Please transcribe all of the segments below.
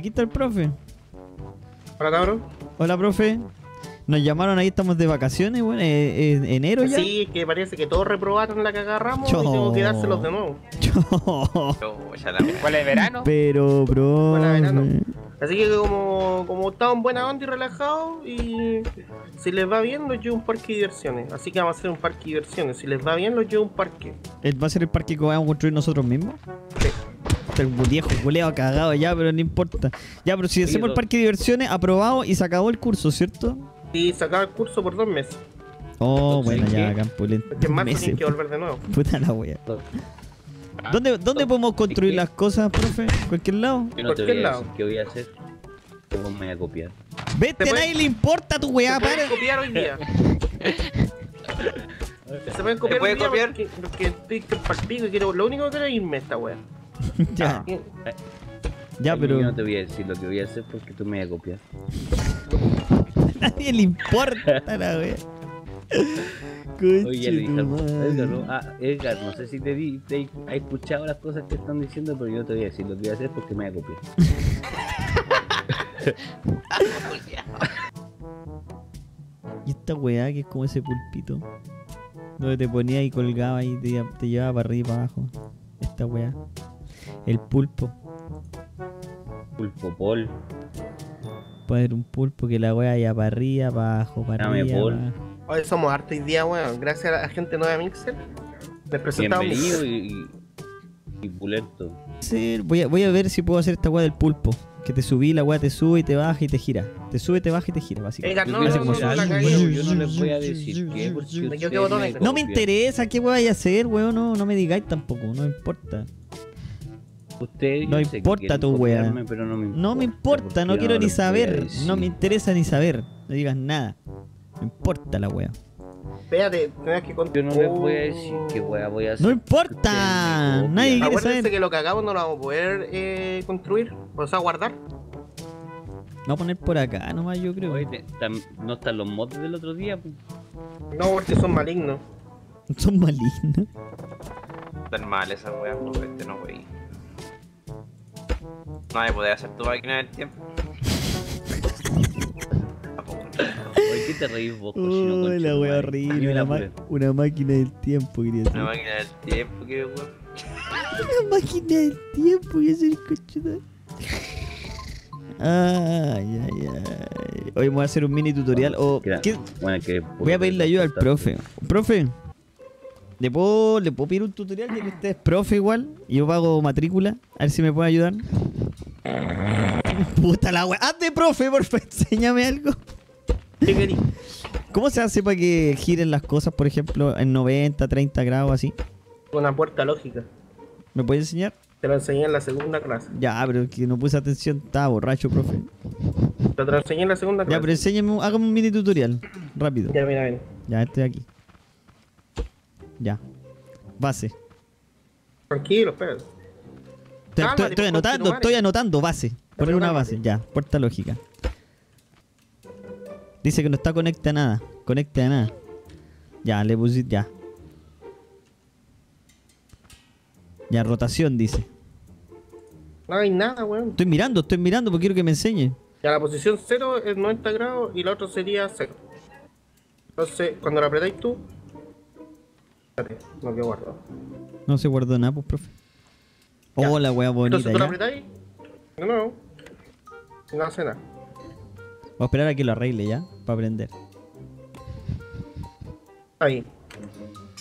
Aquí está el profe. Hola, cabrón. Hola, profe. Nos llamaron ahí, estamos de vacaciones, bueno, enero ya. Sí, que parece que todos reprobaron la que agarramos y tengo que dárselos de nuevo. ¿Cuál es verano? Pero, bro. ¿Cuál es verano? Así que como estaban buena onda y relajados, y si les va bien, los llevo a un parque de diversiones. Así que vamos a hacer un parque de diversiones. Si les va bien, los llevo a un parque. ¿Va a ser el parque que vamos a construir nosotros mismos? Sí. El viejo culeado cagado ya, pero no importa. Ya, pero si hacemos el parque de diversiones, aprobado y se acabó el curso, ¿cierto? Sí, se acaba el curso por 2 meses. Oh, bueno, ya, Campulento. Porque en marzo tienen que volver de nuevo. Puta la wea. ¿Dónde podemos construir las cosas, profe? ¿Cualquier lado? Yo no te voy a decir qué voy a hacer. Vos me voy a copiar. Vete, a nadie le importa tu weá, para. Se pueden copiar hoy día. Se pueden copiar hoy día porque estoy partido y quiero. Lo único que quiero es irme a esta wea. Ya. Ya, pero. Yo no te voy a decir lo que voy a hacer porque tú me vas a copiar. A nadie le importa la wea. Oye, Edgar, no sé si te has escuchado las cosas que están diciendo, pero yo no te voy a decir lo que voy a hacer porque me voy a copiar. Y esta weá que es como ese pulpito donde te ponía y colgaba y te llevaba para arriba y para abajo. Esta weá. El pulpo. Pulpo pol. Puede ser un pulpo que la weá ya para arriba, para abajo, para arriba. Hoy somos hartos hoy día, weón. Gracias a la gente nueva de Mixer. Les presentamos Mixer. Y pulento. Sí, voy a ver si puedo hacer esta weá del pulpo. Que te subí, la weá te sube y te baja y te gira. Te sube, te baja y te gira, básicamente. Yo no les voy a decir qué, porque no me interesa qué weá vaya a hacer, weón. No me digáis tampoco, no me importa. No importa tu weá. No me importa, no quiero ni saber. No me interesa ni saber. No digas nada. No importa la wea. Espérate, tenés que contar. Yo no les voy a decir qué wea voy a hacer. ¡No importa! Nadie quiere saber. Acuérdense que lo que hagamos no lo vamos a poder construir. O sea, guardar. No poner por acá nomás, yo creo. Oye, ¿no están los mods del otro día? No, porque son malignos. ¿Son malignos? Están mal esas weas, porque este no, wey. No me podés hacer tu máquina del tiempo. ¿Por qué te reís vos, cochino? Uy, la wea horrible. Una máquina del tiempo, quería decir. Una máquina del tiempo, quería decir. Una máquina del tiempo, quería decir, cochino. Ay, ay, ay. Hoy vamos a hacer un mini tutorial. Voy a pedirle ayuda al profe. Profe, ¿le puedo pedir un tutorial ya que usted es profe igual? Y yo pago matrícula. A ver si me puede ayudar. Puta la wea. Hazte, profe, porfa, enséñame algo. ¿Cómo se hace para que giren las cosas, por ejemplo, en 90, 30 grados, así? Una puerta lógica. ¿Me puedes enseñar? Te lo enseñé en la segunda clase. Ya, pero que no puse atención, estaba borracho, profe. Te lo enseñé en la segunda clase. Ya, pero enséñame, hágame un mini tutorial, rápido. Ya, mira, ven. Ya, estoy aquí. Ya. Base. Tranquilo, espérate. Estoy anotando base. Poner una base, ya, puerta lógica. Dice que no está conecta a nada. Ya, le puse, ya. Ya, rotación, dice. No hay nada, weón. Estoy mirando porque quiero que me enseñe. Ya, la posición 0 es 90 grados y la otra sería 0. Entonces, cuando la apretáis tú... Espérate, no que guardo. No se guardó nada, pues, profe. Ya. Oh, la weá bonita. Entonces tú la apretáis... No hace nada. Voy a esperar a que lo arregle ya, para aprender. Ahí.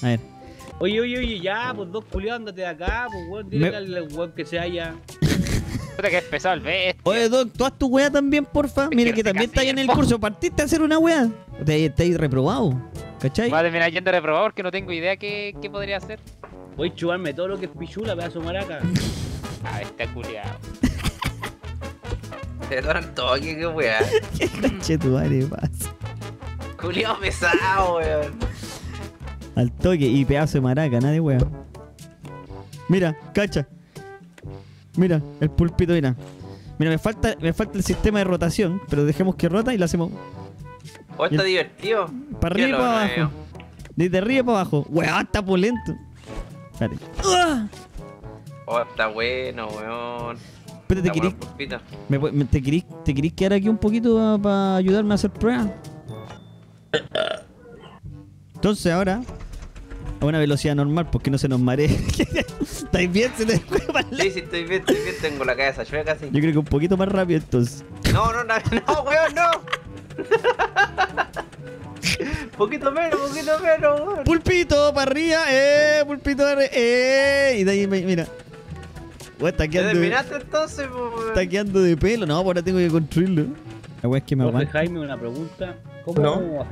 A ver. Oye, ya, pues dos culiados, andate de acá, pues weón, dile al weón que se haya. Puta que es pesado el bestia. Oye, Doc, ¿tú haz tu weá también, porfa? Mira que también está ahí en el curso, partiste a hacer una weá. Estáis reprobado, ¿cachai? Vale, mira, yendo reprobado porque no tengo idea qué podría hacer. Voy a chuparme todo lo que es pichula, pedazo maraca. Ah, está culiado. Te doran toque, qué weá. Qué conchetumare pasa. Culiao pesado, weón. Al toque y pedazo de maraca, nada de weá. Mira, cacha. Mira, el pulpito, mira. Mira, me falta el sistema de rotación, pero dejemos que rota y lo hacemos. Oh, está divertido. Para arriba y para abajo. Desde arriba para abajo. Weá, está pulento. Espérate. ¡Ah! Oh, está bueno, weón. Pero ¿te querís quedar aquí un poquito para ayudarme a hacer pruebas? Entonces ahora, a una velocidad normal, porque no se nos maree. ¿Estáis bien? ¿Se te fue para la... Sí, sí, estoy bien, estoy bien. Tengo la cabeza chueca casi. Yo creo que un poquito más rápido entonces. No, no, no, no, weón, no. Poquito menos, weón. Pulpito para arriba, pulpito para arriba, y de ahí, mira. Weón, está quedando. ¿Te terminaste entonces, weón? Está quedando de pelo, no, ahora tengo que construirlo. La weón es que me aguanta. Jaime, una pregunta. ¿Cómo no?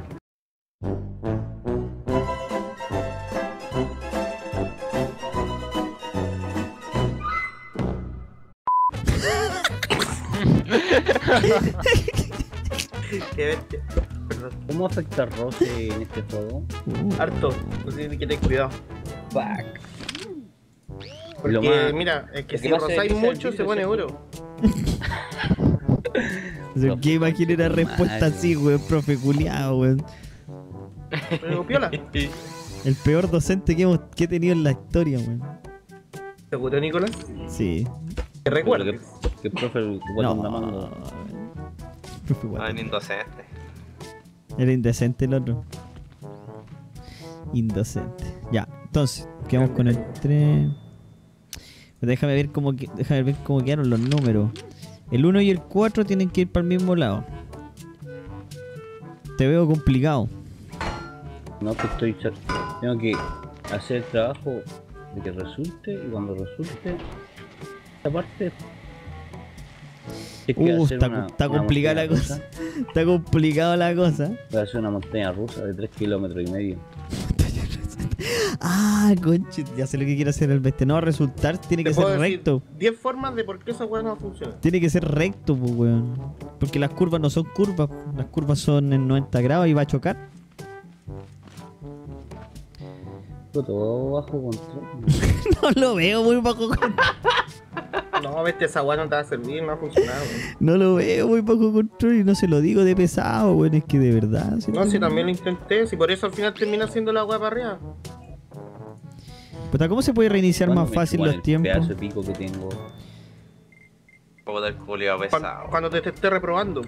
¿Cómo afecta el roce en este juego? Harto, pues tiene que tener cuidado. Fuck. Porque lo más, mira, es que si rozáis mucho se pone oro. ¿Qué imaginé una respuesta así, weón? Profe culiao, weón. Pero piola. El peor docente que he tenido en la historia, weón. ¿Seguro, Nicolás? Sí. ¿Te recuerdas? Que el profe igual una mano. No, era indocente. Era indecente el otro. Indocente. Ya, entonces, quedamos con el 3. Déjame ver cómo quedaron los números. El 1 y el 4 tienen que ir para el mismo lado. Te veo complicado. No, que estoy... Tengo que hacer el trabajo de que resulte, y cuando resulte... Esta parte... Es que está complicada la cosa. Está complicada la cosa. Voy a hacer una montaña rusa de 3,5 kilómetros. Ah, conche, ya sé lo que quiere hacer el bestia. No va a resultar, tiene que ser recto. 10 formas de por qué esa weá no funciona. Tiene que ser recto, pues, weón. Porque las curvas no son curvas. Las curvas son en 90 grados y va a chocar. Todo bajo control. No lo veo muy bajo control. No, viste, esa weá no te va a servir, no va a funcionar, weón. No lo veo muy poco control y no se lo digo de pesado, weón, es que de verdad. No, si también lo intenté, si por eso al final termina haciendo la weá para arriba. Puta, ¿cómo se puede reiniciar más fácil los tiempos? Pedazo de pico que tengo. Puta, el culiao pesado. Cuando te esté reprobando.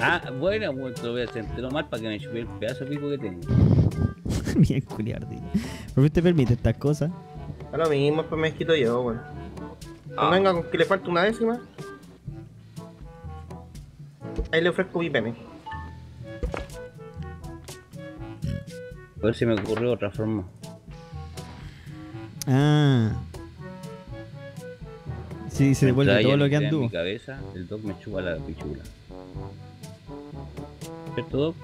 Ah, bueno, te lo voy a hacer entero mal para que me chupe el pedazo de pico que tengo. Bien culiado, tío. ¿Por qué te permite estas cosas? A lo mismo, pues me quito yo, weón. No venga con que le falta una décima. Ahí le ofrezco mi pene. A ver si me ocurrió otra forma. Ah. Sí, se devuelve todo lo que anduvo. En mi cabeza, el Doc me chupa la pichula. ¿Cierto, Doc?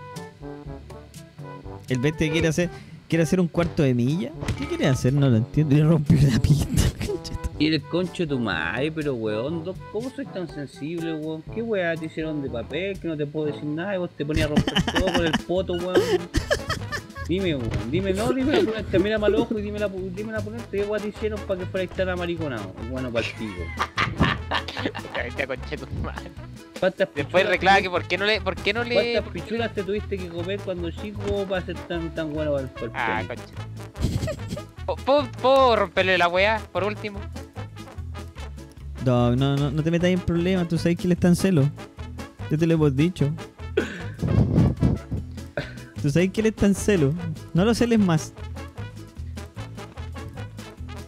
El bestia quiere hacer un cuarto de milla. ¿Qué quiere hacer? No lo entiendo. Le rompió la pista. Y el concho de tu madre, pero weón, ¿cómo soy tan sensible, weón? ¿Qué weá te hicieron de papel que no te puedo decir nada y vos te ponías a romper todo con el poto, weón? Dime, weón, dime, no, dime la ponerte, mira mal ojo y dime la ponerte, ¿qué weá te hicieron para que fuera tan amariconado? Bueno, partido. Después reclama que por qué no le... ¿Cuántas pichulas te tuviste que comer cuando chico para ser tan bueno para el cuerpo? Ah, concho. ¿Puedo romperle la weá, por último? Dog, no te metas en problemas, tú sabes que él está en celo. Ya te lo hemos dicho. Tú sabes que él está en celo. No lo celes más.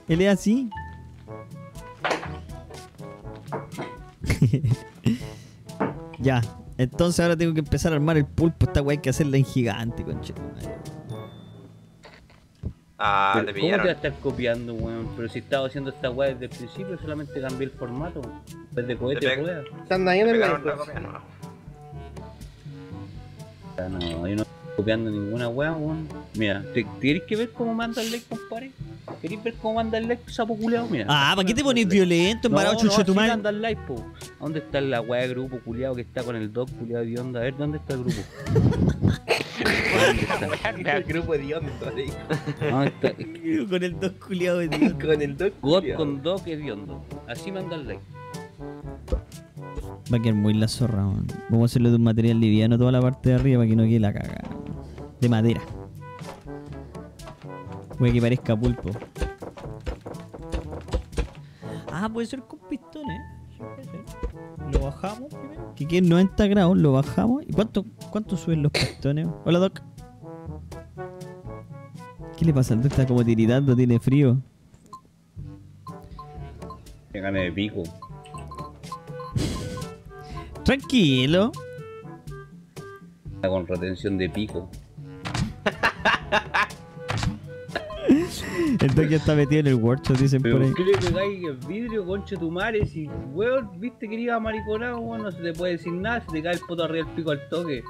Él es así. Ya, entonces ahora tengo que empezar a armar el pulpo. Esta weá hay que hacerla en gigante, conchero. Ah, te pillaron. ¿Cómo te va a estar copiando, weón? Pero si estaba haciendo esta weá desde el principio, solamente cambié el formato. Desde cohete a rueda. Están ahí en el medio. No, yo no estoy copiando ninguna weá, weón. Mira, ¿querés que ver cómo manda el like, compadre? ¿Querés ver cómo manda el like, sapo culeado? Mira. Ah, ¿para qué te pones violento, embarado, chuchotumán? No, manda el like, po. ¿Dónde está la weá de grupo culeado que está con el Doc culeado de onda? A ver, ¿dónde está el grupo? El grupo de hondo, ¿eh? No, está... Con el Doc culiado de hondo. Con el Doc culiado. God con Doc es de hondo. Así manda el like. Va a quedar muy la zorra, man. Vamos a hacerlo de un material liviano toda la parte de arriba para que no quede la caga. De madera. Voy a que parezca pulpo. Ah, puede ser con pistones, lo bajamos primero, que quede 90 grados, lo bajamos. ¿Y cuánto suben los pistones? Hola, Doc. ¿Qué le pasa al Doc? Está como tiritando, tiene frío. Qué gana de pico. Tranquilo. Está con retención de pico. El Doc ya está metido en el workshop, dicen. Pero por ahí. ¿Por qué le pegáis el vidrio, concha tu madre? Si, weón, viste que iba mariconado, weón, no se te puede decir nada, se te cae el puto arriba del pico al toque.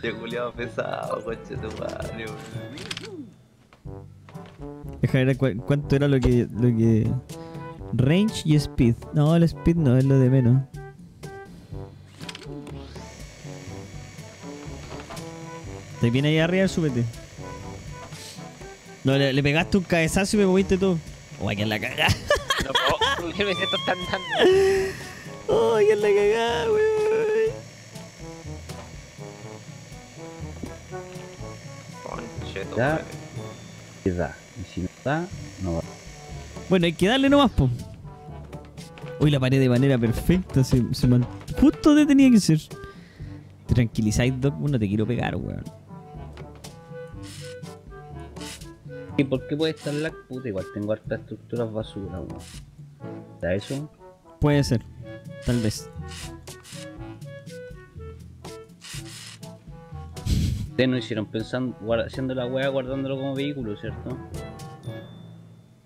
Te culiado pesado, concha tu madre, weón. Deja de ver cuánto era lo que... Range y speed. No, el speed no, es lo de menos. Te viene ahí arriba, súbete. No, le pegaste un cabezazo y me moviste tú. Oh, aquí en la cagada. No, me siento tan dando. Oh, aquí en la cagada, wey. Concheto, wey. Da. Y si no da, no va. Bueno, hay que darle nomás, po. Uy, la pared de manera perfecta. Justo te tenía que ser. Te tranquilizáis, Doc. No te quiero pegar, weón. ¿Y por qué puede estar lag? Puta, igual tengo hartas estructuras basura, weón. ¿Está eso? Puede ser, tal vez. Ustedes no hicieron pensando, haciendo la weá, guardándolo como vehículo, ¿cierto?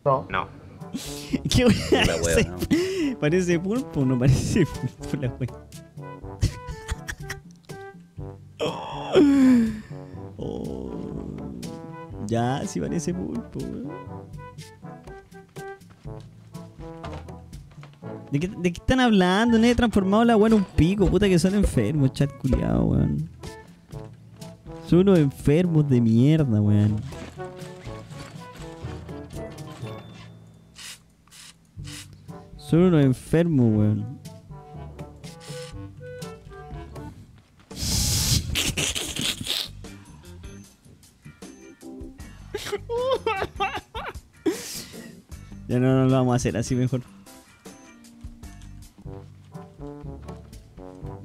No. No. ¿Qué weá? La wea, no. ¿Parece pulpo o no parece pulpo la weá? Oh. Ya, sí parece pulpo, weón. ¿De qué están hablando? No he transformado la weá en un pico, puta que son enfermos, chat culiado, weón. Son unos enfermos de mierda, weón. Son unos enfermos, weón. Ya no nos lo vamos a hacer así mejor.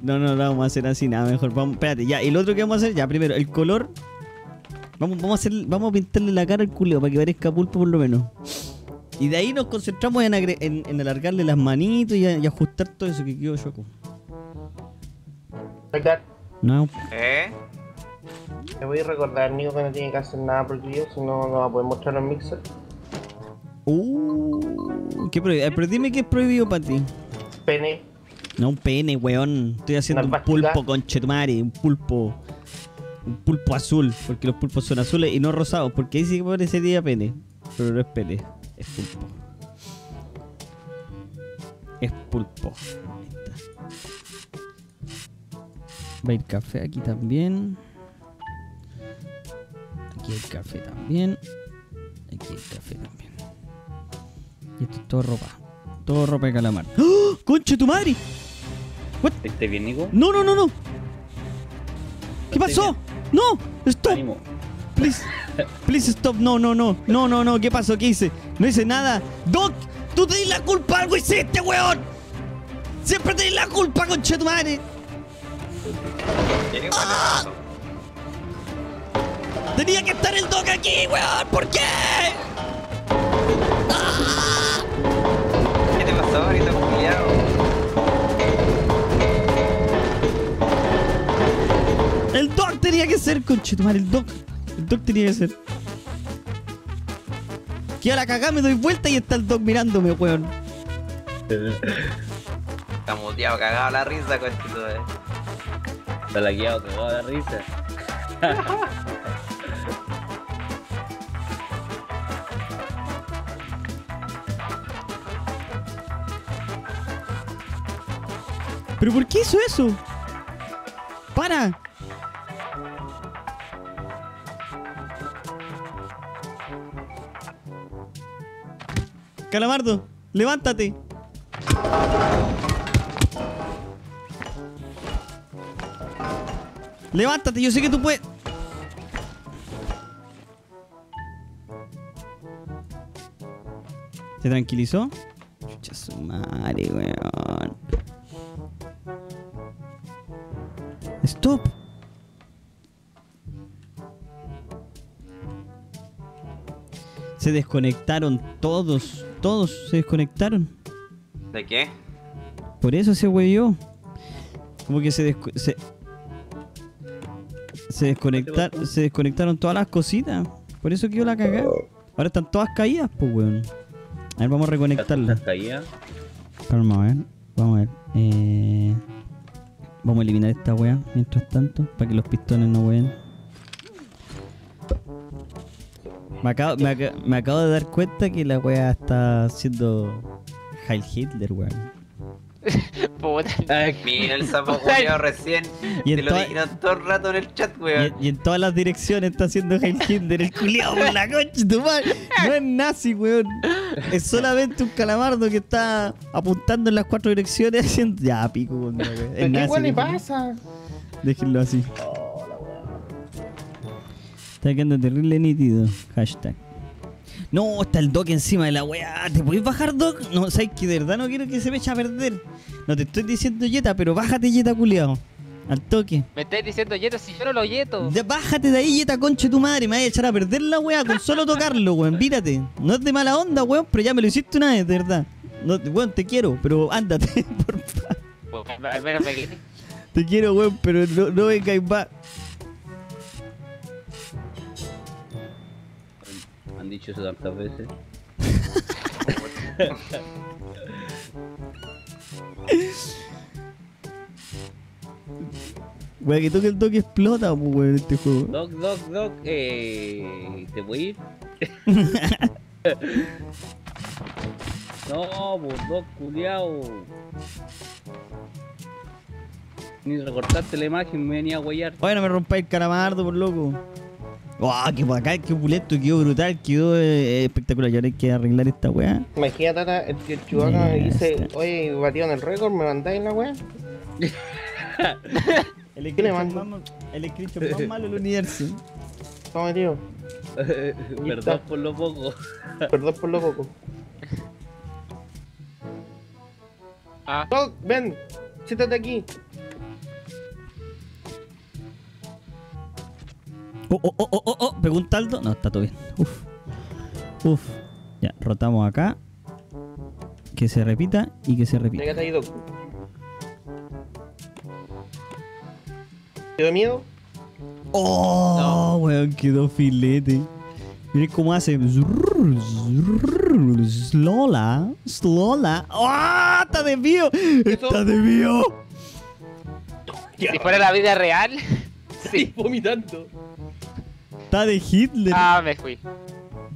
No nos lo vamos a hacer así nada mejor. Vamos, espérate, ya. Y lo otro que vamos a hacer, ya primero, el color. Vamos a pintarle la cara al culeo para que parezca pulpo por lo menos. Y de ahí nos concentramos en alargarle las manitos y ajustar todo eso que quedó choco. No. Te voy a recordar, Nico, que no tiene que hacer nada por tuyo, si no lo va a poder mostrar en Mixer. ¿Qué prohibido? Pero dime qué es prohibido para ti. Pene. No, un pene, weón. Estoy haciendo un pulpo, conchetumare. Un pulpo. Un pulpo azul. Porque los pulpos son azules y no rosados. Porque ahí sí que parecería pene. Pero no es pene. Es pulpo. Es pulpo. Ahí está. Va a ir café aquí también. Aquí hay café también. Aquí hay café también. Y esto es todo ropa. Todo ropa de calamar. ¡Oh! ¡Conche tu madre! ¿What? ¿Estás bien, Nico? No. ¿Qué pasó? Bien. ¡No! ¡Stop! Ánimo. Please. Please stop. No. ¿Qué pasó? ¿Qué hice? No hice nada. Doc, tú tenés la culpa. Algo hiciste, weón. Siempre tenés la culpa, conche tu madre. ¡Ah! Tenía que estar el Doc aquí, weón. ¿Por qué? ¡Ah! ¿Qué te pasó ahorita, culiao? El Doc tenía que ser, conchetumar, el Doc tenía que ser. Que a la cagada me doy vuelta y está el Doc mirándome, weón. Está muteado, cagado la risa, conchetumar. Está laqueado, cagado la risa. ¿Pero por qué hizo eso? ¡Para! Calamardo, levántate. Levántate, yo sé que tú puedes. ¿Se tranquilizó? Chucha su madre, weón. Stop. Se desconectaron todos. Todos se desconectaron. ¿De qué? Por eso se huevió. Como que se desconectaron todas las cositas. Por eso quedó la cagada. Ahora están todas caídas, pues, weón. A ver, vamos a reconectarlas. ¿Están caídas? Calma, a ver. Vamos a ver. Vamos a eliminar esta weá mientras tanto. Para que los pistones no ween. Me acabo de dar cuenta que la weá está siendo Heil Hitler, weón. Mira el sapo culiao recién. Y te lo dijeron todo el rato en el chat, weón. Y en todas las direcciones está haciendo Heil Hitler. El culiao por la concha, tu madre. No es nazi, weón. Es solamente un calamardo que está apuntando en las cuatro direcciones haciendo... Ya, pico, weón. ¿Qué weón le pasa? Déjenlo así. Está quedando terrible nítido. Hashtag. No, está el Doc encima de la weá. ¿Te podés bajar, Doc? No, sabes que de verdad no quiero que se me eche a perder. No te estoy diciendo Jetta, pero bájate, Jetta, culiao. Al toque. Me estás diciendo Jetta si yo no lo yeto. Bájate de ahí, Jetta, conche tu madre. Me vas a echar a perder la weá con solo tocarlo, weón. Pírate. No es de mala onda, weón, pero ya me lo hiciste una vez, de verdad. No, weón, te quiero, pero ándate, por favor. Te quiero, weón, pero no vengáis más. Han dicho eso tantas veces. Wea, que toque el toque explota, wea, en este juego. Doc, ¿te voy a ir? No, pues, Doc, culiao. Ni recortaste la imagen, me venía a guayar. Oye, no me rompáis el calamardo, por loco. ¡Oh, qué bacán, qué opulesto! Quedó brutal, quedó espectacular. Y ahora hay que arreglar esta weá. Imagínate, Tata, que el Chubana dice: está. Oye, batieron el récord, ¿me mandáis la weá? El escrito más malo del universo. No, metido. Perdón por lo poco. Perdón por lo poco. Ah. ¡Doc, ven! ¡Siéntate aquí! Oh, pegó un taldo. No, está todo bien. Uf. Ya, rotamos acá. Que se repita y que se repita. ¿Te has ido? ¿Te da miedo? Oh, no. Weón, quedó filete. Miren cómo hace. Slola. ¡Ah! ¡Oh, está desvío! ¡Está desvío! Si fuera la vida real. Sí, vomitando. Está de Hitler. Ah, me fui.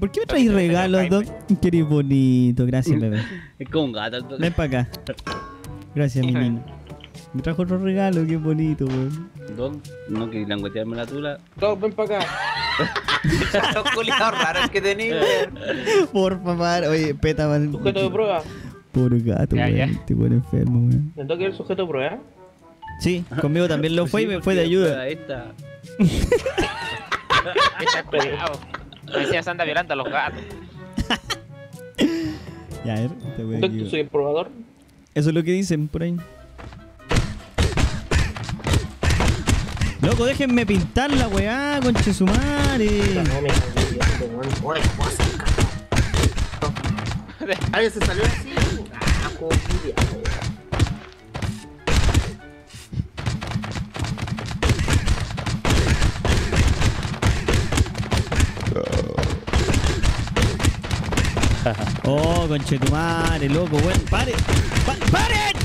¿Por qué me traes regalos, Doc? Qué eres bonito, gracias, bebé. Es como un gato. Ven para acá. Gracias, mi niño. Me trajo otro regalo, qué bonito, weón. Doc, no quería languetearme la tula. Doc, ven para acá. Estos culiados raros que tenés, weón. Por favor, oye, peta, man. Sujeto de prueba. Pobre gato, weón. Te pone enfermo, weón. ¿El Doc era el sujeto de prueba? Sí, conmigo también lo fue y me fue de ayuda. Esta. Me decía se anda violando a los gatos. Ya, a ver, te voy a decir. ¿Soy el probador? Eso es lo que dicen por ahí. Loco, déjenme pintar la weá, conchesumare. Alguien se salió así. Oh, conchetumare, loco, weón. ¡Paren! ¡Paren!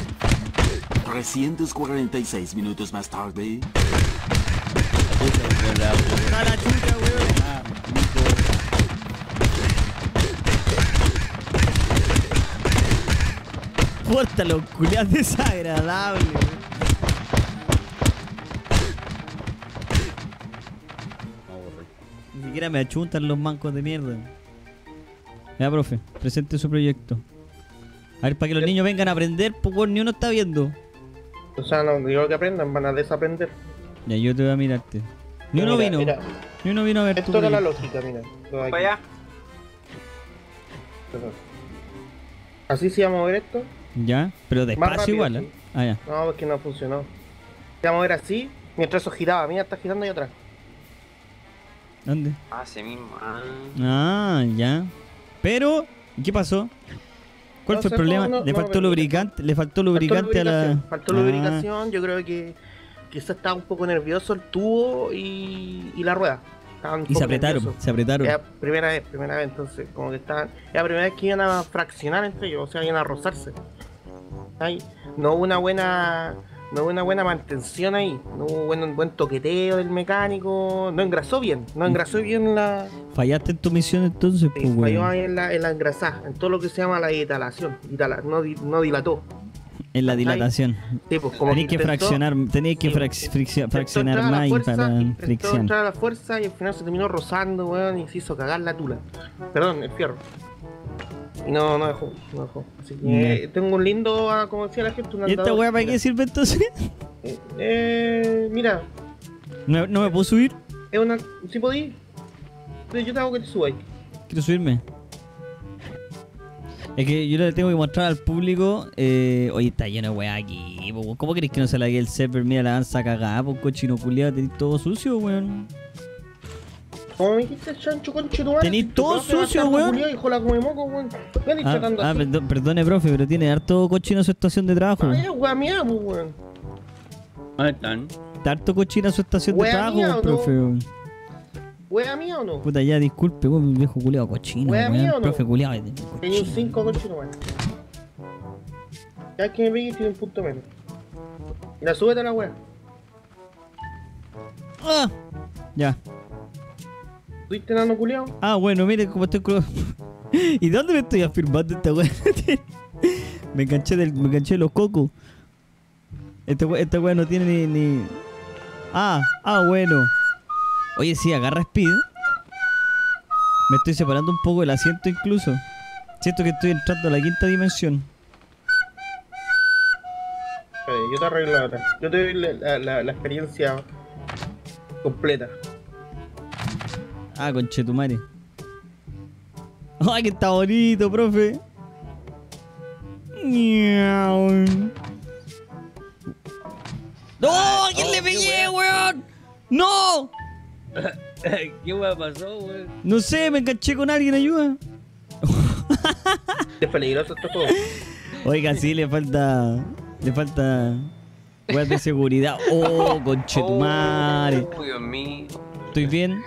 346 minutos más tarde. ¡A la chucha, weón! Ah, mico. ¡Puerta, los culiados desagradables, weón! Ni siquiera me achuntan los mancos de mierda. Ya, profe, presente su proyecto. A ver, para que los niños vengan a aprender, pues ni uno está viendo. O sea, no digo que aprendan, van a desaprender. Ya, yo te voy a mirarte. Ni uno vino. Ni uno vino a ver. Esto era la lógica, mira. Para allá. Así se va a mover esto. Ya, pero despacio igual, ¿eh? Ah, ya. No, porque no funcionó. Se va a mover así, mientras eso giraba. Mira, está girando ahí atrás. ¿Dónde? Ah, ese mismo. Ah, ya. Pero, ¿qué pasó? ¿Cuál fue el problema? Le faltó lubricante a la... Faltó lubricación, yo creo que quizás estaba un poco nervioso el tubo y la rueda. Y se apretaron, nerviosos. Era primera vez, entonces, como que estaban... Era la primera vez que iban a fraccionar entre ellos, o sea, iban a rozarse. Ay, no hubo una buena... No hubo una buena mantención ahí, no hubo buen toqueteo del mecánico, no engrasó bien la... Fallaste en tu misión entonces, pues, sí, falló ahí en la engrasada, en todo lo que se llama la dilatación, no dilató. En la dilatación. Sí, pues, como tenéis que fraccionar, más y fricción. Entrar a la fuerza y al final se terminó rozando, weón, y se hizo cagar la tula. Perdón, el fierro. No dejó. Así que tengo un lindo, como decía la gente, un andador. ¿Y esta weá para qué sirve entonces? Mira. ¿No me puedo subir? Es una... ¿Sí podí? Yo te hago que te subas. ¿Quiero subirme? Es que yo le tengo que mostrar al público. Oye, está lleno de weá aquí. ¿Cómo querés que no se la guíe el server? Mira la danza cagada, por cochino culiado. Tenés todo sucio, weón. Como me dijiste, chancho, conche, tu madre. Tenís todo sucio, weón. Ah, perdone, profe, pero tiene harto cochino su estación de trabajo. Ay, weón, mía, weón. ¿Dónde están? Está harto cochino su estación de trabajo, profe. ¿Wea mía o no? Puta, ya, disculpe, weón, mi viejo culeado cochino. ¿Wea mía o no? Profe culeado. Tenía un 5 cochino, weón. Ya que me pegué, tiene un punto menos. La súbete a la weón. Ah, ya. ¿Tuviste nano culiao? Ah, bueno, miren cómo estoy culiao. ¿Y dónde me estoy afirmando esta weá? Me enganché los cocos. Esta weá no tiene ni... Ah, bueno. Oye, sí, agarra speed. Me estoy separando un poco del asiento incluso. Siento que estoy entrando a la quinta dimensión. Yo te arreglo la otra. Yo te doy la experiencia completa. Ah, conchetumare. Ay, que está bonito, profe. ¡No! ¡Quién le pegué, weón! ¡No! ¿Qué weón pasó, weón? No sé, me enganché con alguien, ayuda. Es peligroso esto todo. Oiga, sí, le falta... weón de seguridad. ¡Oh, conchetumare! ¡Oh, Dios mío! Estoy bien.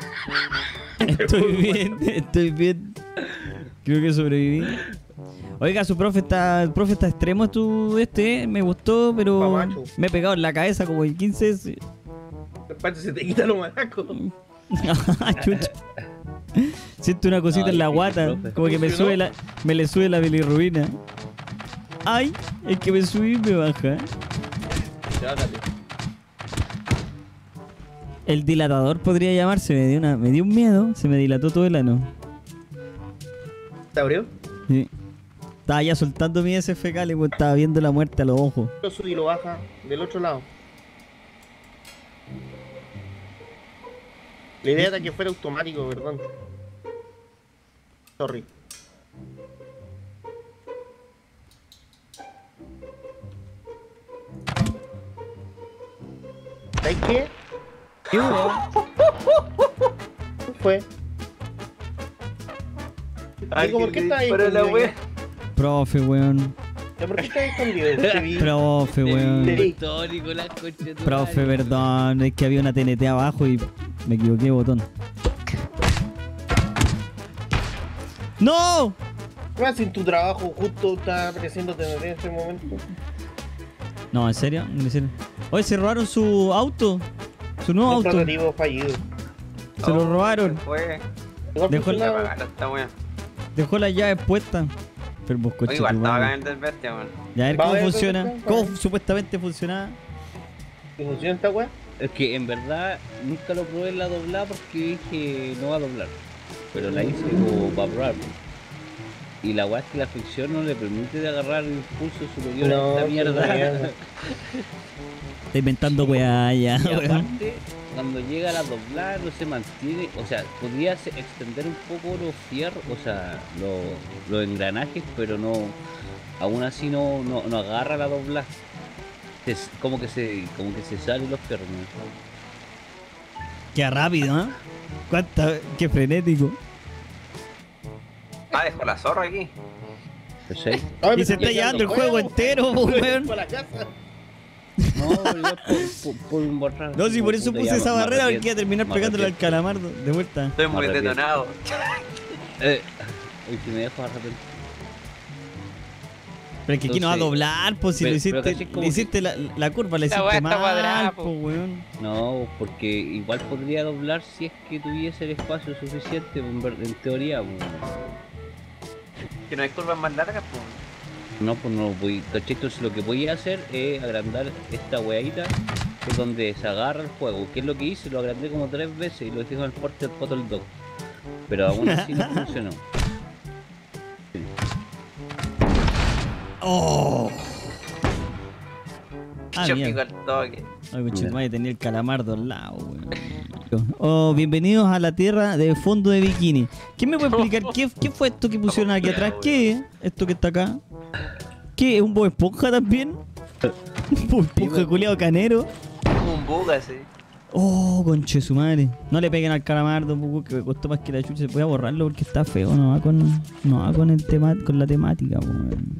Creo que sobreviví. Oiga, su profe está. El profe está extremo, me gustó, pero me he pegado en la cabeza como el 15. Pacho, se te quita lo maraco. Chucha. Siento una cosita en la guata. Como que me le sube la bilirrubina. Ay, es que me subí y me baja. El dilatador podría llamarse, me dio un miedo, se me dilató todo el ano. ¿Te abrió? Sí. Estaba ya soltando mi heces fecal y pues estaba viendo la muerte a los ojos. Lo sube y lo baja del otro lado. La idea era que fuera automático, perdón. Sorry. ¿Sabes qué? ¿Qué fue? Digo, ¿por qué estás ahí escondido? Profe, weón. ¿Por qué estás ahí escondido? Profe, weón. Profe, perdón. Es que había una TNT abajo y me equivoqué de botón. ¡No! ¿Qué haces en tu trabajo? Justo está apareciendo TNT en este momento. No, ¿en serio? Oye, ¿se robaron su auto? Su nuevo auto. Prototipo fallido. Se lo robaron. Dejó las llaves puestas. Pero buscó chico. Igual estaba caliente el bestia, weón. Ya a ver cómo funciona. ¿Cómo supuestamente funcionaba? ¿Cómo funciona esta weá? Es que en verdad nunca lo probé en la doblada porque dije no va a doblar. Pero la hice como para probar. Y la weá es que la fricción no le permite agarrar impulso superior a esta mierda. Está inventando weá ya. Y aparte, cuando llega la doblada no se mantiene, o sea, podría extender un poco los fierros, o sea, los engranajes, pero no, aún así no agarra la dobla. Como que se salen los pernos. Qué rápido, ¿eh? Qué frenético. Ah, dejó la zorra aquí. ¿Sí? Ay, y se está llevando el juego entero, weón. No, por no, si por eso puse esa barrera, porque iba a terminar pegándole al calamardo de vuelta. Estoy muy detonado. Uy, si me dejo arrepentir. Pero es que aquí no va a doblar, pues si le hiciste la curva, le hiciste mal, pues weón. No, porque igual podría doblar si es que tuviese el espacio suficiente, en teoría, weón. Que no hay curvas más largas, pues. No, pues no lo voy. Entonces lo que voy a hacer es agrandar esta weadita, que es donde se agarra el juego. ¿Qué es lo que hice? Lo agrandé como 3 veces y lo dejé en el porte del Bottle Dog. Pero aún así no funcionó. ¡Oh! Ah, yo pico al toque. Ay, conchetumare, tenía el calamardo al lado, weón. Oh, bienvenidos a la tierra de fondo de bikini. ¿Quién me puede explicar qué fue esto que pusieron aquí atrás? ¿Qué es esto que está acá? ¿Qué? ¿Es un Bob Esponja también? ¿Un Bob Esponja culiado canero? Como un boga, sí. Oh, conchetumare. No le peguen al calamardo, que me costó más que la chucha. Voy a borrarlo porque está feo, no va con la temática, weón.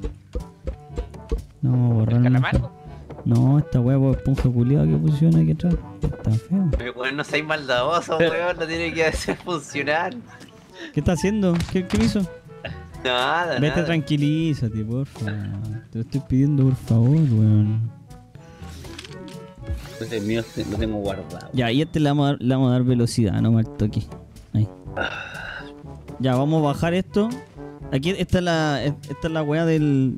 No, borrarlo. ¿El calamardo? No, esta huevo de esponja culiada que funciona aquí atrás. Está feo. Pero bueno, no seas maldadoso, weón, lo tiene que hacer funcionar. ¿Qué está haciendo? ¿Qué hizo? Nada. Vete, tranquilízate, porfa. Te lo estoy pidiendo, por favor, weón. Entonces el mío lo tengo guardado. Ya, y este le vamos a dar velocidad, no mal toque. Ahí. Ya, vamos a bajar esto. Aquí esta es la hueá del.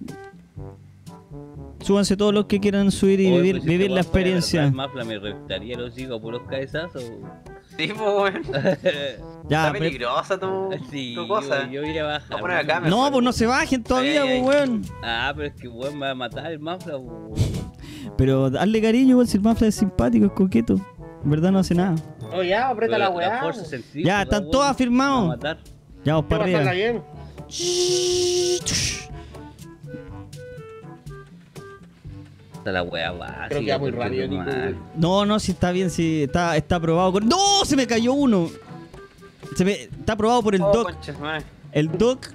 Súbanse todos los que quieran subir y vivir la experiencia. Me reventaría los hijos por los cabezazos. Sí, pues, está peligrosa tu cosa. Yo iré a bajar. Acá, no, pues no se bajen todavía, pues, weón. Ah, pero es que, weón, me va a matar el mafla, pero darle cariño, weón, si el mafla es simpático, es coqueto. En verdad no hace nada. No, ya, aprieta la weá. Ya, están todos afirmados. Ya, vamos para arriba. La wea va, creo que va muy rápido. No, si está bien, si está aprobado. ¡No! Se me cayó uno. Está aprobado por el doc.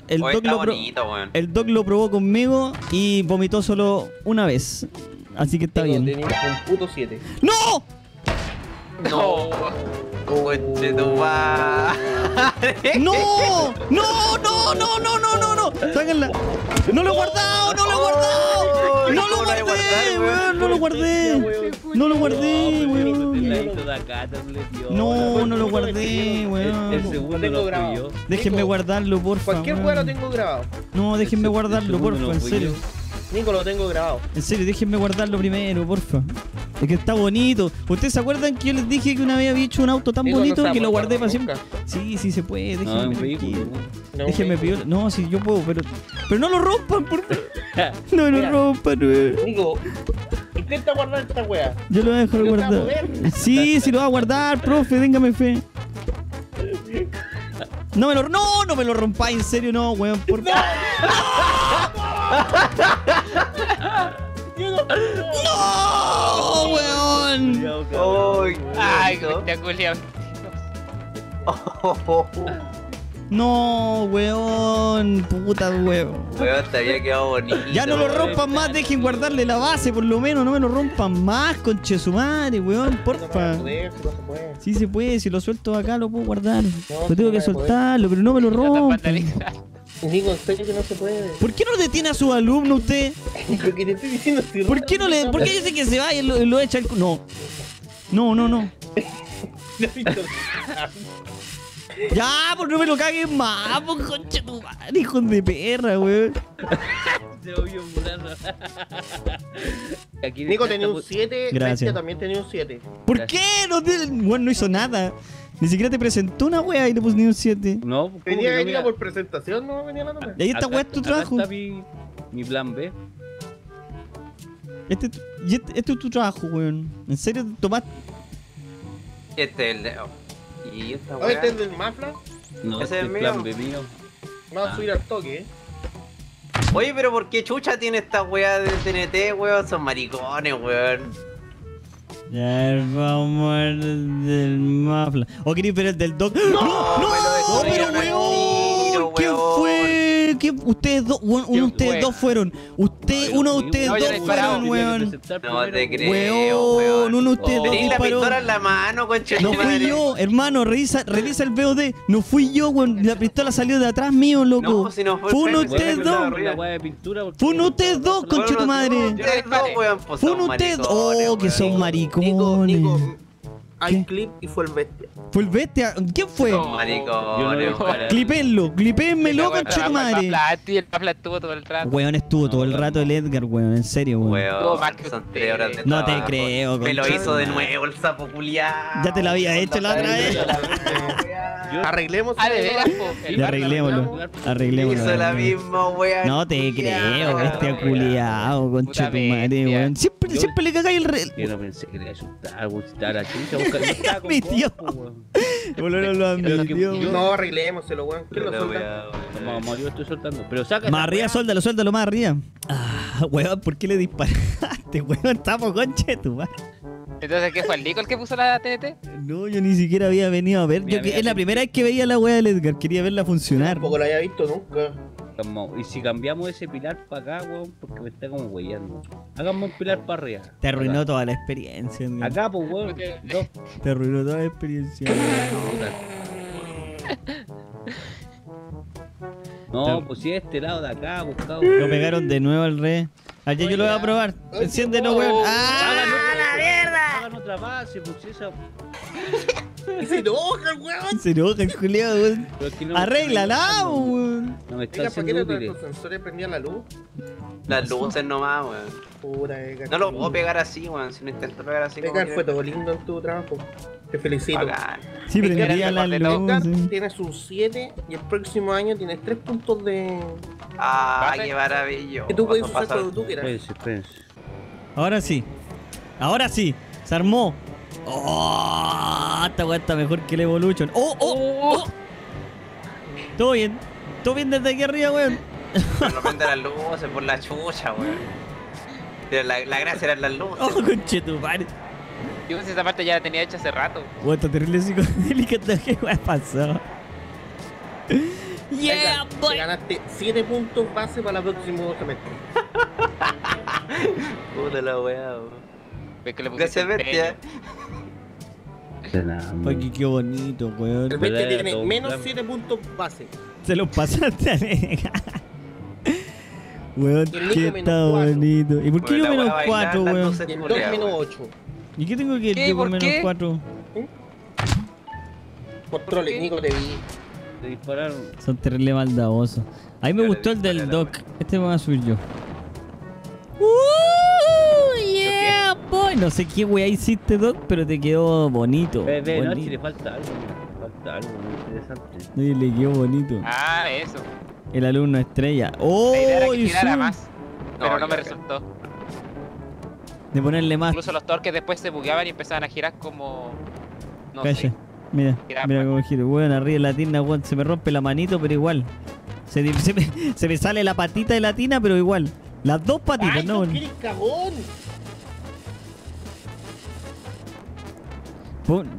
El doc lo probó conmigo y vomitó solo una vez. Así que está bien. Un puto 7. ¡No! ¡No! ¡No! ¡No! ¡No! ¡No! ¡No! ¡No! ¡No! ¡Sáquenla! ¡No lo he guardado! ¡No lo he guardado! ¡No lo guardé, weón! ¡No lo guardé! ¡No lo guardé, weón! ¡No! ¡No lo guardé, weón! El segundo lo grabó. Déjenme guardarlo, porfa. Cualquier weón lo tengo grabado. No, déjenme guardarlo, porfa, en serio. Nico, lo tengo grabado. En serio, déjenme guardarlo primero, porfa. Es que está bonito. ¿Ustedes se acuerdan que yo les dije que una vez había hecho un auto tan bonito que lo guardé para siempre? Sí, sí se puede. Déjenme pedir. No, sí, yo puedo, pero no lo rompan, por favor. No lo rompan, weón. Nico, intenta guardar esta wea. Yo lo dejo guardar. Sí, lo voy a guardar, profe, téngame fe. No me lo rompáis, en serio, no, weón, por favor. ¡No, weón! ¡Ay, Julián! ¡No, weón! ¡Puta, weón! Weón, te había quedado bonito. Ya no lo rompan más, dejen guardarle la base, por lo menos. No me lo rompan más, conchesumare, weón, porfa. Sí se puede, si lo suelto acá lo puedo guardar. Lo tengo que soltarlo, pero no me lo rompan. Digo, en serio que no se puede. ¿Por qué no detiene a su alumno usted? Lo que te estoy diciendo, si ¿por qué no le, por qué dice que se va y lo echa el no. No. Ya, por no me lo caguen más, por concha tu madre, hijo de perra, weón. Se oyó burlando. Nico tenía un 7, Bestia también tenía un 7. ¿Por gracias. Qué? Bueno, no hizo nada. Ni siquiera te presentó una wea y te puso ni un 7. No, venía por presentación, no venía la nota. Ahí esta wea es tu trabajo. Acá está mi plan B. Este es tu trabajo, weón. En serio, tomás. Este es el de. ¿Y esta wea? ¿Este es el del Mafla? No, ese es el plan B mío. Vamos a subir al toque, Oye, pero ¿por qué chucha tiene esta weá de TNT, weón? Son maricones, weón. Ya, vamos a ver del mafla. ¿O queréis ver el del doc? ¡No! ¡No! ¡Pero weón! ¿Quién fue? ¿Quién? Ustedes dos, ustedes dos fueron. Uno de ustedes dos fueron, weón. No te creo, weón. Uno de ustedes dos disparó. Tenís la pistola en la mano, conche. No fui yo, hermano. Revisa el VOD. No fui yo, weón. La pistola salió de atrás mío, loco. Fue uno de ustedes dos. Fue uno de ustedes dos, conche tu madre. Fue uno de ustedes dos. Oh, que son maricones. Nico, hay clip y fue el bestia. ¿Fue el bestia? ¿Quién fue? No, maricones. Clipenlo, clipenmelo, conchetumare. El mafla estuvo todo el rato. Weón, estuvo todo el rato el Edgar, weón, en serio, weón. Son 3 horas de trabajo. No te creo, conchetumare. Me lo hizo de nuevo el sapo culiado. Ya te lo había hecho la otra vez. Arreglemos. Arreglémoslo. Arreglémoslo. Hizo la misma, weón. No te creo, bestia culiado, conchetumare, weón. Siempre le cagáis el rel. Yo no pensé que le iba a chutar, gustar a chucha, buscar. Admitió. Lo admitió. No, arreglémoselo, weón. ¿Quién lo suelta? Vamos, yo estoy soltando. Pero saca. Más arriba, suéltalo más arriba. Ah, weón, ¿por qué le disparaste, weón? Estamos conche, tu madre. Entonces, ¿qué fue el Nico el que puso la TNT? No, yo ni siquiera había venido a ver. Es la primera vez que veía la weá del Edgar. Quería verla funcionar. Tampoco la había visto nunca. Y si cambiamos ese pilar para acá, weón, porque me está como weyando. Hagamos un pilar para arriba. Te arruinó acá toda la experiencia, amigo. Acá, pues, weón. Te arruinó toda la experiencia. No, pues si este lado de acá, buscado. Lo pegaron de nuevo al rey. Allá yo lo voy a probar. Enciéndelo, weón. ¡Ah, la mierda! Hagan otra base, pues esa. Se enoja, weón. Se enoja, culiado, weón. No arréglala, weón. No me está haciendo útil. ¿Los sensores prendían la luz? Las luces nomás, weón. No lo puedo pegar así, weón. Si no intento pegar así, Edgar, fue todo lindo en tu trabajo. Te felicito. Bacán. Sí, prendía la luz. Tienes un 7 y el próximo año tienes 3 puntos de... Ah, qué maravilloso. Que tú puedes usar cuando tú quieras. Ahora sí. Ahora sí. Se armó. Oh, esta weá está mejor que el Evolution. Oh. Todo bien. Todo bien desde aquí arriba, weón. No prende las luces por la chucha, weón. La gracia eran las luces. Oh, conchetumare. Yo pensé esa parte ya la tenía hecha hace rato. Weón, está terrible psicodélica. ¿Qué weá pasó? Yeah, boy. Ganaste 7 puntos base para la próxima semestre. Puta la weá, weón. Gracias, Bestia. Paqui, qué bonito, weón. El Bestia tiene menos 7 puntos base. Se los pasaste a Nega. Weón, qué está bonito. ¿Y por qué yo menos 4, weón? Y el 2 menos 8. ¿Y qué tengo que ir por menos 4? Controle, Nico, te vi. Te dispararon. Son terrible maldadosos. A mí me gustó el del Doc. Este me voy a subir yo. Boy, no sé qué weá hiciste, Doc, pero te quedó bonito. No, si le falta algo, muy interesante. Sí, le quedó bonito. Ah, eso. El alumno estrella. ¡Oh! La idea era que tirara más, pero no me resultó. De ponerle más. Incluso los torques después se bugueaban y empezaban a girar como... No sé. Mira, mira cómo giro. Bueno, arriba de la tina, weón. Se me rompe la manito, pero igual. Se me sale la patita de la tina, pero igual. Las dos patitas, ay, ¿no? ¡Qué cagón!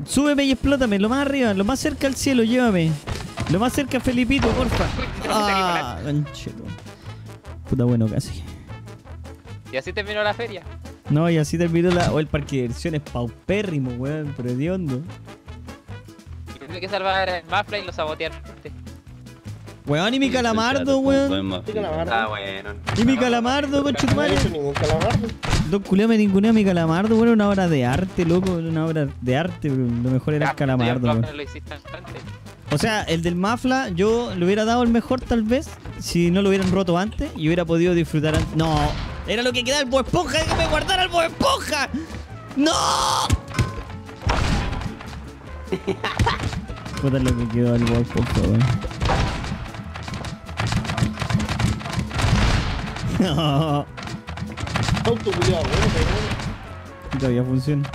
Súbeme y explótame, lo más arriba, lo más cerca al cielo, llévame. Lo más cerca a Felipito, porfa. Ah, ganchero. Puta, bueno, casi. ¿Y así terminó la feria? No, y así terminó la... Oh, el parque de diversiones paupérrimo, weón, pero hediondo. Tiene que salvar el mafla y lo sabotearon. Weón, y mi calamardo, weón. Ah, bueno. Y mi calamardo, conchetumare. Don Culeo me ninguneó a mi calamardo, weón. Una obra de arte, loco. Una obra de arte, bro. Lo mejor era el calamardo. O sea, el del mafla, yo le hubiera dado el mejor, tal vez. Si no lo hubieran roto antes y hubiera podido disfrutar antes. No, era lo que quedaba el Bob Esponja. ¡Déjame guardar al Bob Esponja! ¡No! Puta lo que quedó el Bob Esponja, weón. No. Auto cuidado, weón. Todavía funciona.